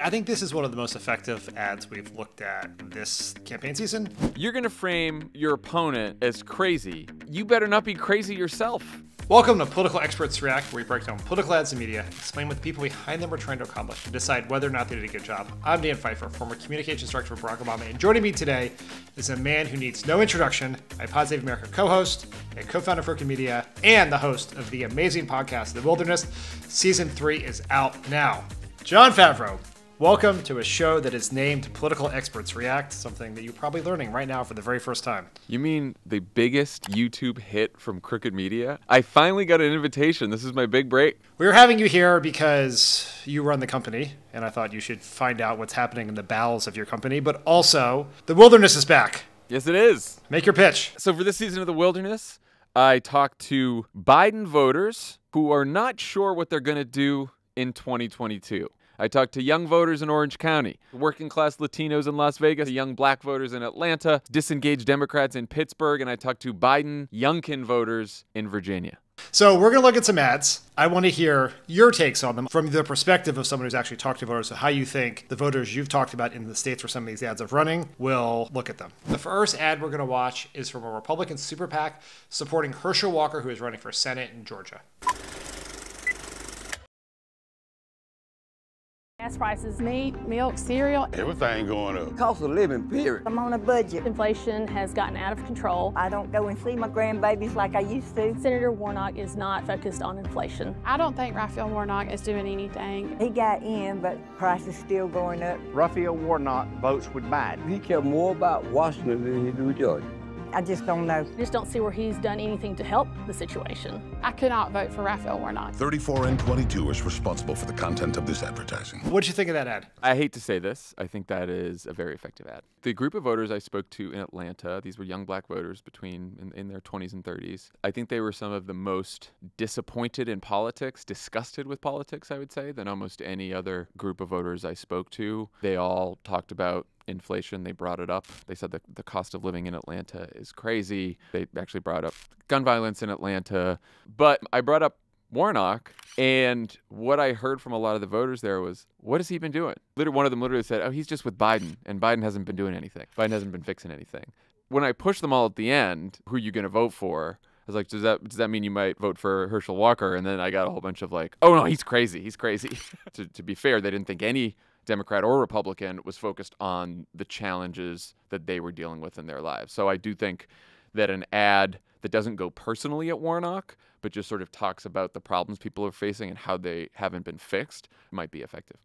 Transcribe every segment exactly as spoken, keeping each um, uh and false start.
I think this is one of the most effective ads we've looked at this campaign season. You're going to frame your opponent as crazy. You better not be crazy yourself. Welcome to Political Experts React, where we break down political ads and media, explain what the people behind them are trying to accomplish, and decide whether or not they did a good job. I'm Dan Pfeiffer, former communications director for Barack Obama, and joining me today is a man who needs no introduction, my Pod Save America co-host, a co-founder of Crooked Media, and the host of the amazing podcast, The Wilderness. Season three is out now. Jon Favreau. Welcome to a show that is named Political Experts React, something that you're probably learning right now for the very first time. You mean the biggest YouTube hit from Crooked Media? I finally got an invitation. This is my big break. We're having you here because you run the company, and I thought you should find out what's happening in the bowels of your company, but also The Wilderness is back. Yes, it is. Make your pitch. So for this season of The Wilderness, I talked to Biden voters who are not sure what they're going to do in twenty twenty-two. I talked to young voters in Orange County, working-class Latinos in Las Vegas, young black voters in Atlanta, disengaged Democrats in Pittsburgh, and I talked to Biden youngkin voters in Virginia. So we're going to look at some ads. I want to hear your takes on them from the perspective of someone who's actually talked to voters, so how you think the voters you've talked about in the states where some of these ads are running will look at them. The first ad we're going to watch is from a Republican super PAC supporting Herschel Walker, who is running for Senate in Georgia. Gas prices, meat, milk, cereal. Everything going up. Cost of living, period. I'm on a budget. Inflation has gotten out of control. I don't go and see my grandbabies like I used to. Senator Warnock is not focused on inflation. I don't think Raphael Warnock is doing anything. He got in, but prices still going up. Raphael Warnock votes with Biden. He cared more about Washington than he do Georgia. I just don't know. I just don't see where he's done anything to help the situation. I could not vote for Raphael Warnock. thirty-four and twenty-two is responsible for the content of this advertising. What'd you think of that ad? I hate to say this. I think that is a very effective ad. The group of voters I spoke to in Atlanta, these were young black voters between in, in their twenties and thirties. I think they were some of the most disappointed in politics, disgusted with politics, I would say, than almost any other group of voters I spoke to. They all talked about inflation. They brought it up. They said that the cost of living in Atlanta is crazy. They actually brought up gun violence in Atlanta. But I brought up Warnock, and what I heard from a lot of the voters there was, what has he been doing? Literally, one of them literally said, oh, he's just with Biden, and Biden hasn't been doing anything. Biden hasn't been fixing anything. When I pushed them all at the end, who are you going to vote for? I was like, does that does that mean you might vote for Herschel Walker? And then I got a whole bunch of like, oh, no, he's crazy. He's crazy. to, to be fair, they didn't think any Democrat or Republican was focused on the challenges that they were dealing with in their lives. So I do think that an ad that doesn't go personally at Warnock, but just sort of talks about the problems people are facing and how they haven't been fixed, might be effective.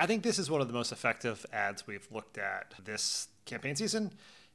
I think this is one of the most effective ads we've looked at this campaign season.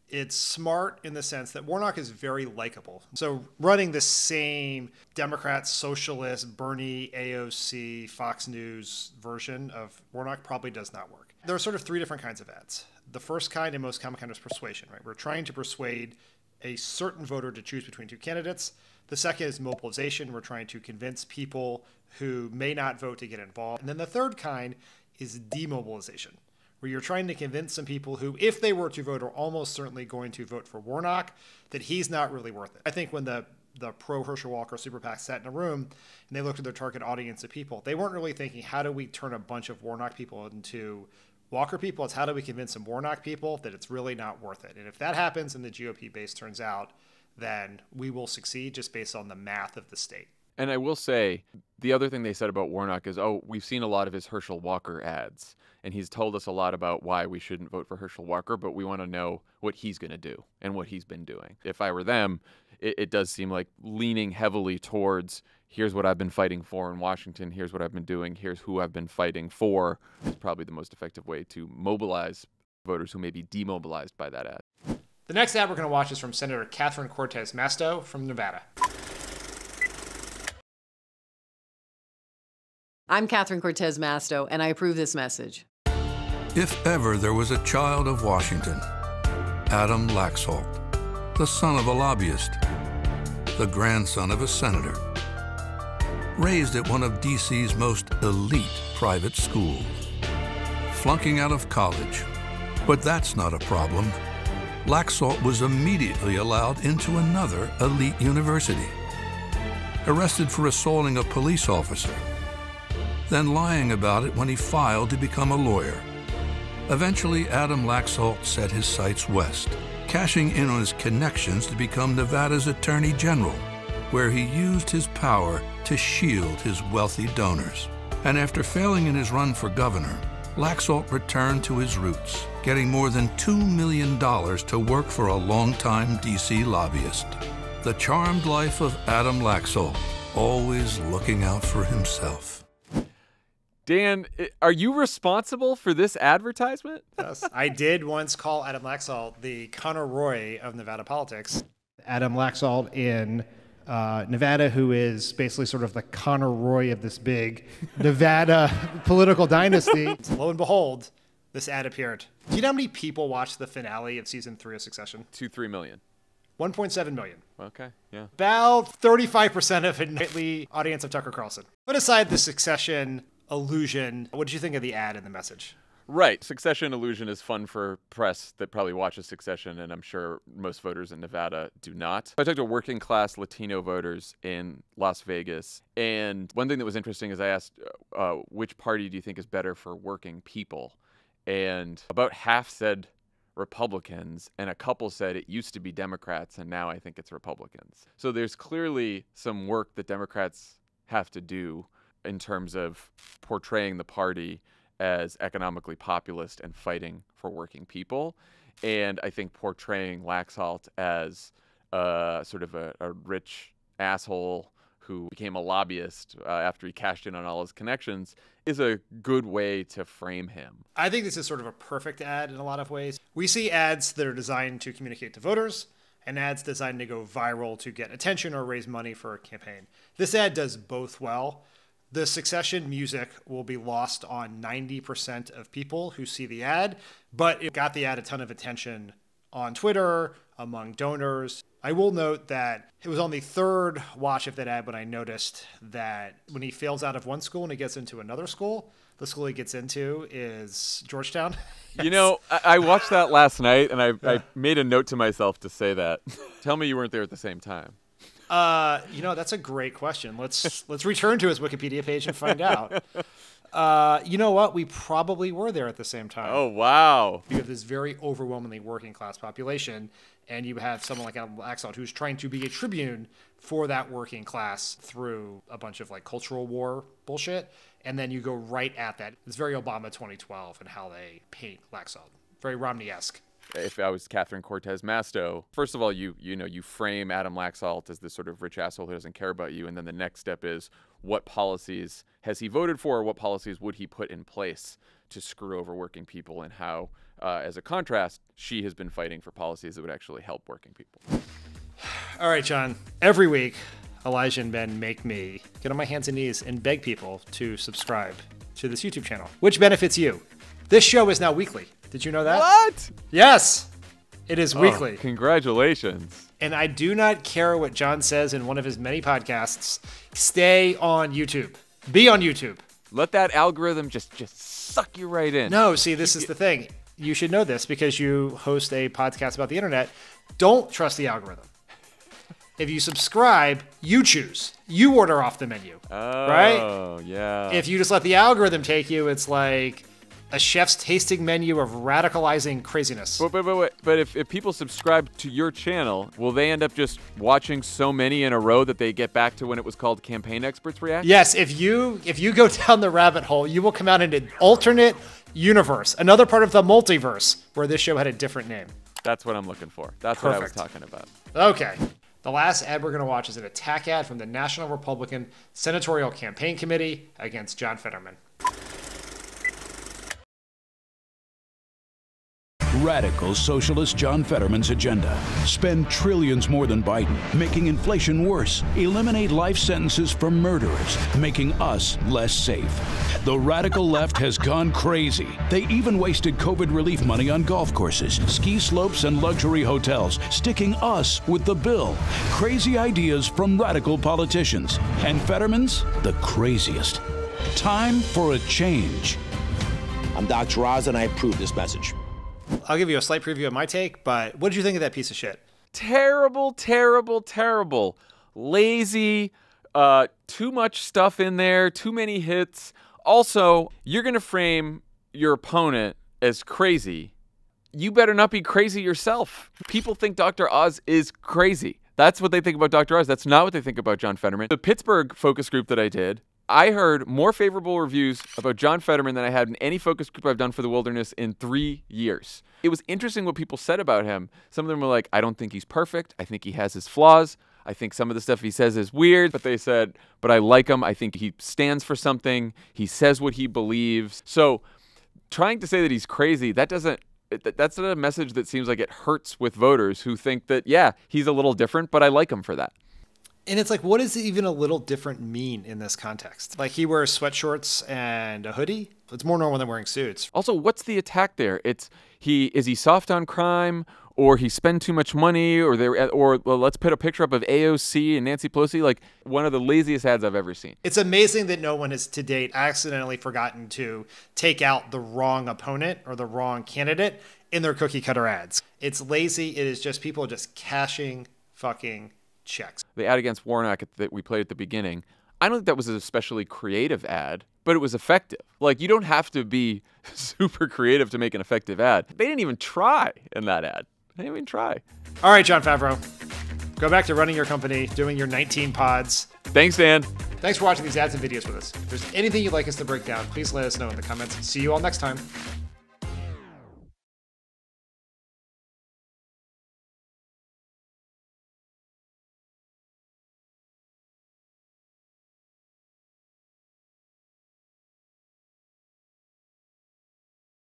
It's smart in the sense that Warnock is very likable. So running the same Democrat, socialist, Bernie, A O C, Fox News version of Warnock probably does not work. There are sort of three different kinds of ads. The first kind and most common kind is persuasion, right? We're trying to persuade a certain voter to choose between two candidates. The second is mobilization. We're trying to convince people who may not vote to get involved. And then the third kind is demobilization, where you're trying to convince some people who, if they were to vote, are almost certainly going to vote for Warnock, that he's not really worth it. I think when the, the pro-Herschel Walker super PAC sat in a room and they looked at their target audience of people, they weren't really thinking, how do we turn a bunch of Warnock people into Walker people? It's how do we convince some Warnock people that it's really not worth it? And if that happens and the G O P base turns out, then we will succeed just based on the math of the state. And I will say, the other thing they said about Warnock is, oh, we've seen a lot of his Herschel Walker ads, and he's told us a lot about why we shouldn't vote for Herschel Walker, but we want to know what he's going to do and what he's been doing. If I were them, it, it does seem like leaning heavily towards, here's what I've been fighting for in Washington, here's what I've been doing, here's who I've been fighting for, is probably the most effective way to mobilize voters who may be demobilized by that ad. The next ad we're going to watch is from Senator Catherine Cortez Masto from Nevada. I'm Catherine Cortez Masto, and I approve this message. If ever there was a child of Washington, Adam Laxalt, the son of a lobbyist, the grandson of a senator, raised at one of D C's most elite private schools, flunking out of college. But that's not a problem. Laxalt was immediately allowed into another elite university, arrested for assaulting a police officer, then lying about it when he filed to become a lawyer. Eventually, Adam Laxalt set his sights west, cashing in on his connections to become Nevada's Attorney General, where he used his power to shield his wealthy donors. And after failing in his run for governor, Laxalt returned to his roots, getting more than two million dollars to work for a longtime D C lobbyist. The charmed life of Adam Laxalt, always looking out for himself. Dan, are you responsible for this advertisement? Yes, I did once call Adam Laxalt the Conor Roy of Nevada politics. Adam Laxalt in uh, Nevada, who is basically sort of the Conor Roy of this big Nevada political dynasty. Lo and behold, this ad appeared. Do you know how many people watched the finale of season three of Succession? Two, three million. one point seven million. Okay, yeah. About thirty-five percent of the nightly audience of Tucker Carlson. Put aside the Succession illusion, what did you think of the ad and the message? Right. Succession illusion is fun for press that probably watches Succession, and I'm sure most voters in Nevada do not. I talked to working class Latino voters in Las Vegas, and one thing that was interesting is I asked, uh, which party do you think is better for working people? And about half said Republicans, and a couple said it used to be Democrats, and now I think it's Republicans. So there's clearly some work that Democrats have to do in terms of portraying the party as economically populist and fighting for working people. And I think portraying Laxalt as uh, sort of a, a rich asshole who became a lobbyist uh, after he cashed in on all his connections is a good way to frame him. I think this is sort of a perfect ad in a lot of ways. We see ads that are designed to communicate to voters and ads designed to go viral to get attention or raise money for a campaign. This ad does both well. The Succession music will be lost on ninety percent of people who see the ad, but it got the ad a ton of attention on Twitter, among donors. I will note that it was on the third watch of that ad when I noticed that when he fails out of one school and he gets into another school, the school he gets into is Georgetown. Yes. You know, I, I watched that last night, and I, yeah. I made a note to myself to say that. Tell me you weren't there at the same time. Uh, you know, that's a great question. Let's let's return to his Wikipedia page and find out. Uh, you know what? We probably were there at the same time. Oh, wow. You have this very overwhelmingly working class population, and you have someone like Adam Laxalt who's trying to be a tribune for that working class through a bunch of like cultural war bullshit. And then you go right at that. It's very Obama twenty twelve and how they paint Laxalt. Very Romney-esque. If I was Catherine Cortez Masto, first of all, you you know, you frame Adam Laxalt as this sort of rich asshole who doesn't care about you. And then the next step is, what policies has he voted for? Or what policies would he put in place to screw over working people? And how, uh, as a contrast, she has been fighting for policies that would actually help working people. All right, John. Every week, Elijah and Ben make me get on my hands and knees and beg people to subscribe to this YouTube channel, which benefits you. This show is now weekly. Did you know that? What? Yes, it is oh, weekly. Congratulations. And I do not care what John says in one of his many podcasts. Stay on YouTube. Be on YouTube. Let that algorithm just, just suck you right in. No, see, this is the thing. You should know this because you host a podcast about the internet. Don't trust the algorithm. If you subscribe, you choose. You order off the menu, oh, right? Oh, yeah. If you just let the algorithm take you, it's like a chef's tasting menu of radicalizing craziness. But, but, but, but if, if people subscribe to your channel, will they end up just watching so many in a row that they get back to when it was called Campaign Experts React? Yes, if you, if you go down the rabbit hole, you will come out in an alternate universe, another part of the multiverse where this show had a different name. That's what I'm looking for. That's Perfect. What I was talking about. Okay. The last ad we're going to watch is an attack ad from the National Republican Senatorial Campaign Committee against John Fetterman. Radical socialist John Fetterman's agenda. Spend trillions more than Biden, making inflation worse. Eliminate life sentences for murderers, making us less safe. The radical left has gone crazy. They even wasted COVID relief money on golf courses, ski slopes, and luxury hotels, sticking us with the bill. Crazy ideas from radical politicians. And Fetterman's the craziest. Time for a change. I'm Doctor Oz, and I approve this message. I'll give you a slight preview of my take, but what did you think of that piece of shit? Terrible, terrible, terrible. Lazy, uh, too much stuff in there, too many hits, Also, you're going to frame your opponent as crazy. You better not be crazy yourself. People think Doctor Oz is crazy. That's what they think about Doctor Oz. That's not what they think about John Fetterman. The Pittsburgh focus group that I did, I heard more favorable reviews about John Fetterman than I had in any focus group I've done for The Wilderness in three years. It was interesting what people said about him. Some of them were like, I don't think he's perfect. I think he has his flaws. I think some of the stuff he says is weird, but they said, but I like him. I think he stands for something. He says what he believes. So trying to say that he's crazy, that doesn't, that's not a message that seems like it hurts with voters who think that, yeah, he's a little different, but I like him for that. And it's like, what does even a little different mean in this context? Like, he wears sweatshorts and a hoodie. It's more normal than wearing suits. Also, what's the attack there? It's he is he soft on crime, or he spend too much money, or they or well, let's put a picture up of A O C and Nancy Pelosi. Like, one of the laziest ads I've ever seen. It's amazing that no one has to date accidentally forgotten to take out the wrong opponent or the wrong candidate in their cookie cutter ads. It's lazy. It is just people just cashing fucking checks. The ad against Warnock that we played at the beginning, I don't think that was an especially creative ad, but it was effective. Like, you don't have to be super creative to make an effective ad. They didn't even try in that ad. They didn't even try. All right, Jon Favreau, go back to running your company, doing your nineteen pods. Thanks, Dan. Thanks for watching these ads and videos with us. If there's anything you'd like us to break down, please let us know in the comments. See you all next time.